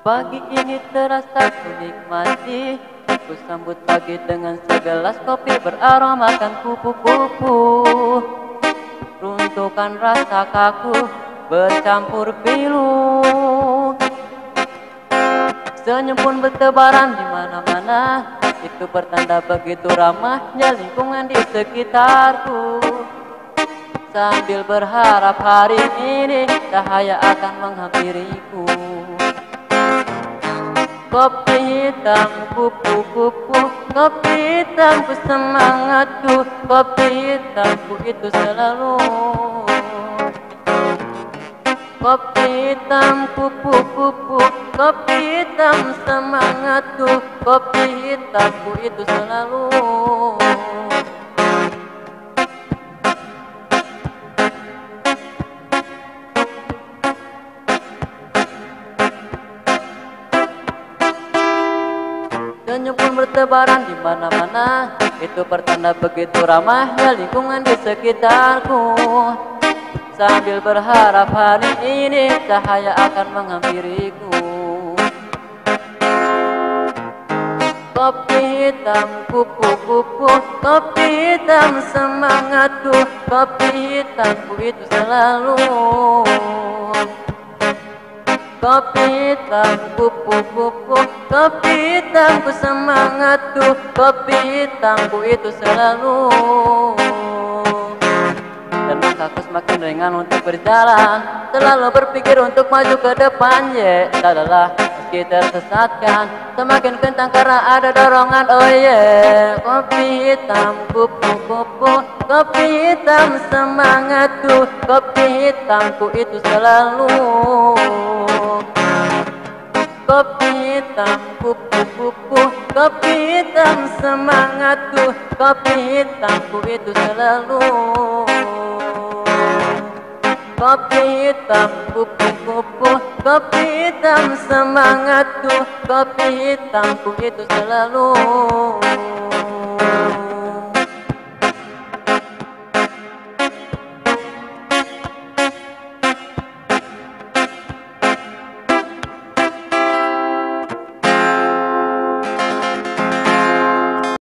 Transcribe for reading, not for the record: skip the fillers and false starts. Pagi ini terasa ku nikmati, ku sambut pagi dengan segelas kopi beraromakan kupu-kupu. Runtuhkan rasa kaku bercampur pilu. Senyum pun bertebaran di mana-mana, itu pertanda begitu ramahnya lingkungan di sekitarku. Sambil berharap hari ini cahaya akan menghampiriku. Kopi hitam kupu-kupu, kopi hitamku semangatku, kopi hitamku itu selalu. Kopi hitam kupu-kupu, kopi hitam semangatku, kopi hitamku itu selalu. Senyum pun bertebaran di mana-mana, itu pertanda begitu ramahnya lingkungan di sekitarku. Sambil berharap hari ini cahaya akan menghampiriku. Kopi hitam kupu-kupu, kopi hitam semangatku, kopi hitamku itu selalu. Kopi hitam kupu-kupu, kopi hitamku semangatku, kopi hitamku itu selalu. Aku semakin ringan untuk berjalan, selalu berpikir untuk maju ke depan, ye. Dadalah meski tersesatkan, semakin kencang karena ada dorongan, oh ye. Kopi hitam kupu-kupu, kopi hitam semangatku, kopi hitamku itu selalu. Kopi hitam kupu-kupu, kopi hitam semangatku, kopi hitamku itu selalu. Kopi hitam kupu-kupu, kopi hitam semangatku, kopi hitamku itu selalu.